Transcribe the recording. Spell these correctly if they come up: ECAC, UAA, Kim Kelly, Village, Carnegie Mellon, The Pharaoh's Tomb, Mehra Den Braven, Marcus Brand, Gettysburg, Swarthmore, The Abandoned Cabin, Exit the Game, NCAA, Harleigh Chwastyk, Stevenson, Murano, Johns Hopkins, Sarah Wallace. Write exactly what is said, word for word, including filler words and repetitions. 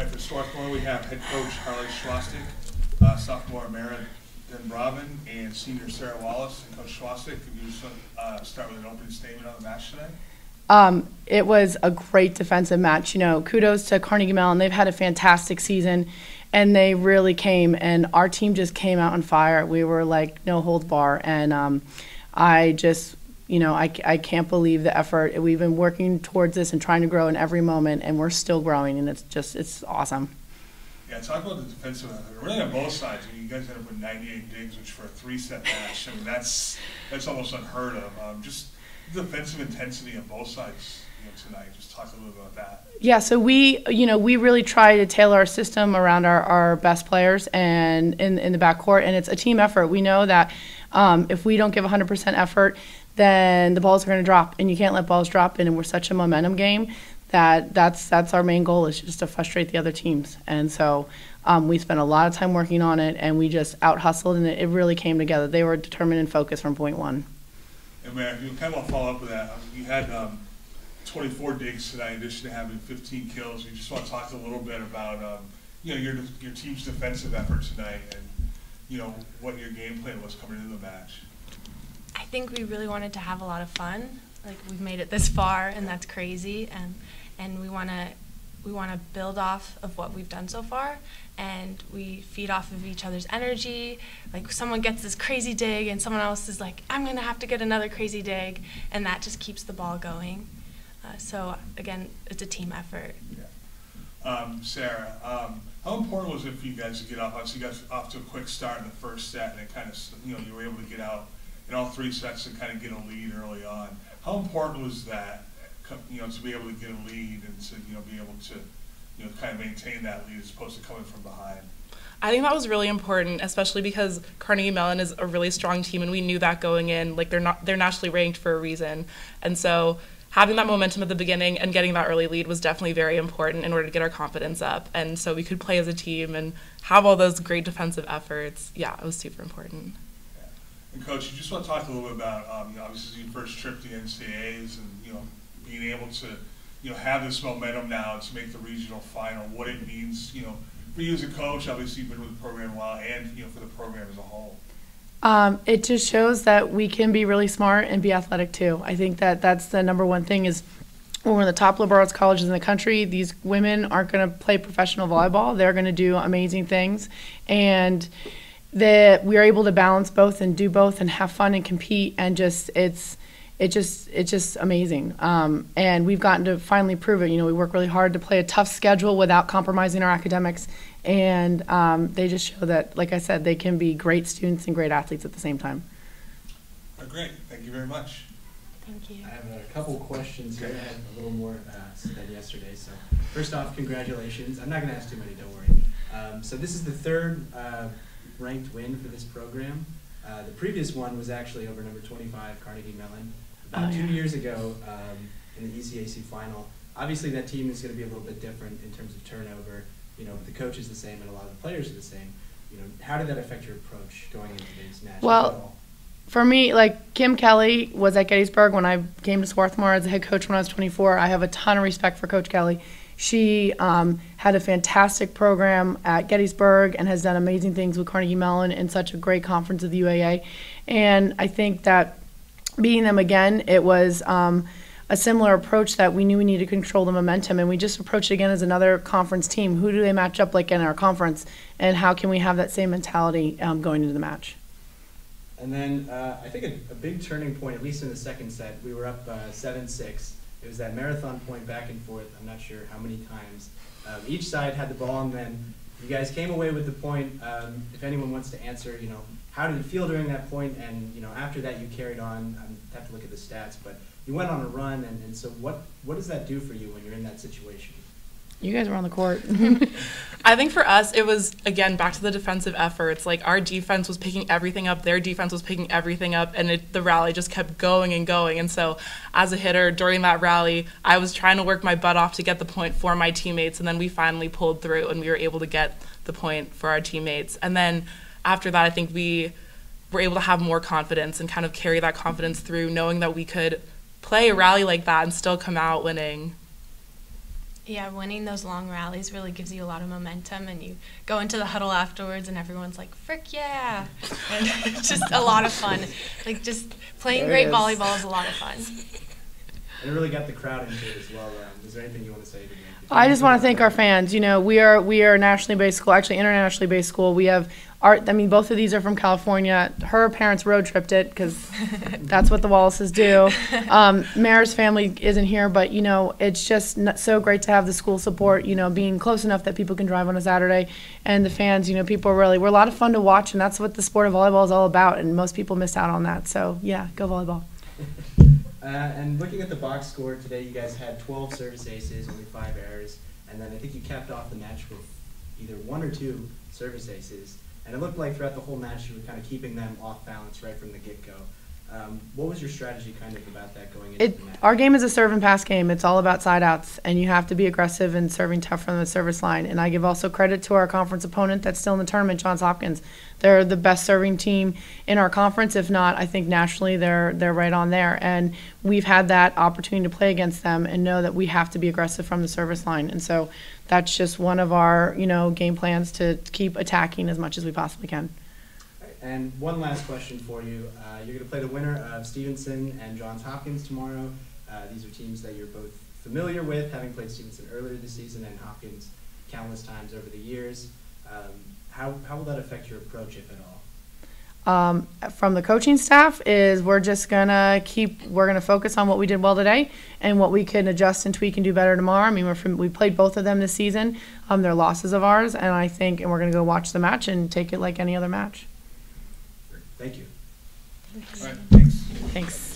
right, for Swarthmore, we have head coach Harleigh Chwastyk, uh, sophomore Mehra Den Braven, and senior Sarah Wallace. And Coach Chwastyk, could you just uh, start with an opening statement on the match today? Um, it was a great defensive match. You know, kudos to Carnegie Mellon. They've had a fantastic season, and they really came. And our team just came out on fire. We were like no hold bar, and um, I just, you know, I, I can't believe the effort. We've been working towards this and trying to grow in every moment, and we're still growing, and it's just, it's awesome. Yeah, talk about the defensive effort. Really on both sides. I mean, you guys ended up with ninety-eight digs, which for a three-set match, I mean, that's that's almost unheard of. Um, just. Defensive intensity on both sides, you know, tonight. Just talk a little bit about that. Yeah, so we, you know, we really try to tailor our system around our, our best players and in, in the backcourt, and it's a team effort. We know that um, if we don't give one hundred percent effort, then the balls are going to drop, and you can't let balls drop in, and we're such a momentum game that that's, that's our main goal, is just to frustrate the other teams. And so um, we spent a lot of time working on it, and we just out-hustled, and it, it really came together. They were determined and focused from point one. And Mehra, if you kind of want to follow up with that, I mean, you had um, twenty-four digs tonight, in addition to having fifteen kills. You just want to talk a little bit about um, you know, your your team's defensive effort tonight, and you know what your game plan was coming into the match. I think we really wanted to have a lot of fun. Like, we've made it this far, and that's crazy. And and we want to we want to build off of what we've done so far, and we feed off of each other's energy. Like, someone gets this crazy dig and someone else is like, I'm gonna have to get another crazy dig, and that just keeps the ball going. Uh, so again, it's a team effort. Yeah. Um, Sarah, um, how important was it for you guys to get off? Obviously you guys off to a quick start in the first set, and it kind of, you know, you were able to get out in all three sets and kind of get a lead early on. How important was that, you know, to be able to get a lead and to, you know, be able to, you know, kind of maintain that lead as opposed to coming from behind? I think that was really important, especially because Carnegie Mellon is a really strong team, and we knew that going in. Like, they're not, they're nationally ranked for a reason, and so having that momentum at the beginning and getting that early lead was definitely very important in order to get our confidence up, and so we could play as a team and have all those great defensive efforts. Yeah, it was super important. Yeah. And Coach, you just want to talk a little bit about um, you know, obviously your first trip to the N C A As, and you know, being able to, you know, have this momentum now to make the regional final, what it means, you know, for you as a coach. Obviously you've been with the program a while, and, you know, for the program as a whole. Um, it just shows that we can be really smart and be athletic too. I think that that's the number one thing, is when we're in the top liberal arts colleges in the country, these women aren't going to play professional volleyball. They're going to do amazing things, and that we're able to balance both and do both and have fun and compete, and just it's It just, it's just amazing, um, and we've gotten to finally prove it. You know, we work really hard to play a tough schedule without compromising our academics, and um, they just show that, like I said, they can be great students and great athletes at the same time. Oh, great, thank you very much. Thank you. I have a couple questions here. I had a little more uh, than yesterday, so first off, congratulations. I'm not going to ask too many, don't worry. Um, so this is the third uh, ranked win for this program. Uh, the previous one was actually over number twenty-five, Carnegie Mellon. Uh, oh, two yeah. years ago um, in the E C A C final. Obviously that team is going to be a little bit different in terms of turnover. You know, the coach is the same and a lot of the players are the same. You know, how did that affect your approach going into today's match? Well, for me, like, Kim Kelly was at Gettysburg when I came to Swarthmore as a head coach when I was twenty-four. I have a ton of respect for Coach Kelly. She um, had a fantastic program at Gettysburg and has done amazing things with Carnegie Mellon in such a great conference of the U A A. And I think that beating them again, it was um, a similar approach, that we knew we needed to control the momentum, and we just approached it again as another conference team. Who do they match up like in our conference, and how can we have that same mentality um, going into the match? And then uh, I think a, a big turning point, at least in the second set, we were up seven six. Uh, it was that marathon point back and forth, I'm not sure how many times. Um, each side had the ball, and then you guys came away with the point. Um, if anyone wants to answer, you know, how did you feel during that point? And you know, after that, you carried on. I have to look at the stats, but you went on a run. And, and so, what what does that do for you when you're in that situation? You guys were on the court. I think for us, it was, again, back to the defensive efforts. Like, our defense was picking everything up. Their defense was picking everything up. And it, the rally just kept going and going. And so as a hitter during that rally, I was trying to work my butt off to get the point for my teammates. And then we finally pulled through, and we were able to get the point for our teammates. And then after that, I think we were able to have more confidence and kind of carry that confidence through, knowing that we could play a rally like that and still come out winning. Yeah, winning those long rallies really gives you a lot of momentum, and you go into the huddle afterwards and everyone's like, frick yeah. And it's just a lot of fun. Like, just playing great is. volleyball is a lot of fun. And it really got the crowd into it as well. Um, is there anything you want to say to me? I just want to thank our fans. You know, we are we are a nationally based school, actually internationally based school. We have art. I mean, both of these are from California. Her parents road tripped it because that's what the Wallaces do. Um, Mehra's family isn't here, but you know, it's just not so great to have the school support. You know, being close enough that people can drive on a Saturday, and the fans. You know, people are really we're a lot of fun to watch, and that's what the sport of volleyball is all about. And most people miss out on that. So yeah, go volleyball. Uh, and looking at the box score today, you guys had twelve service aces, only five errors, and then I think you capped off the match with either one or two service aces. And it looked like throughout the whole match you were kind of keeping them off balance right from the get-go. Um, what was your strategy kind of about that going into it, the match? Our game is a serve and pass game. It's all about side outs, and you have to be aggressive and serving tough from the service line. And I give also credit to our conference opponent that's still in the tournament, Johns Hopkins. They're the best serving team in our conference. If not, I think nationally they're they're right on there. And we've had that opportunity to play against them and know that we have to be aggressive from the service line. And so that's just one of our, you know, game plans to keep attacking as much as we possibly can. And one last question for you. Uh, you're going to play the winner of Stevenson and Johns Hopkins tomorrow. Uh, these are teams that you're both familiar with, having played Stevenson earlier this season and Hopkins countless times over the years. Um, how, how will that affect your approach, if at all? Um, from the coaching staff is we're just gonna keep we're gonna focus on what we did well today and what we can adjust and tweak and do better tomorrow. I mean, we're from, we played both of them this season. Um, they're losses of ours, and I think and we're gonna go watch the match and take it like any other match. Thank you. Thanks. All right, thanks. Thanks.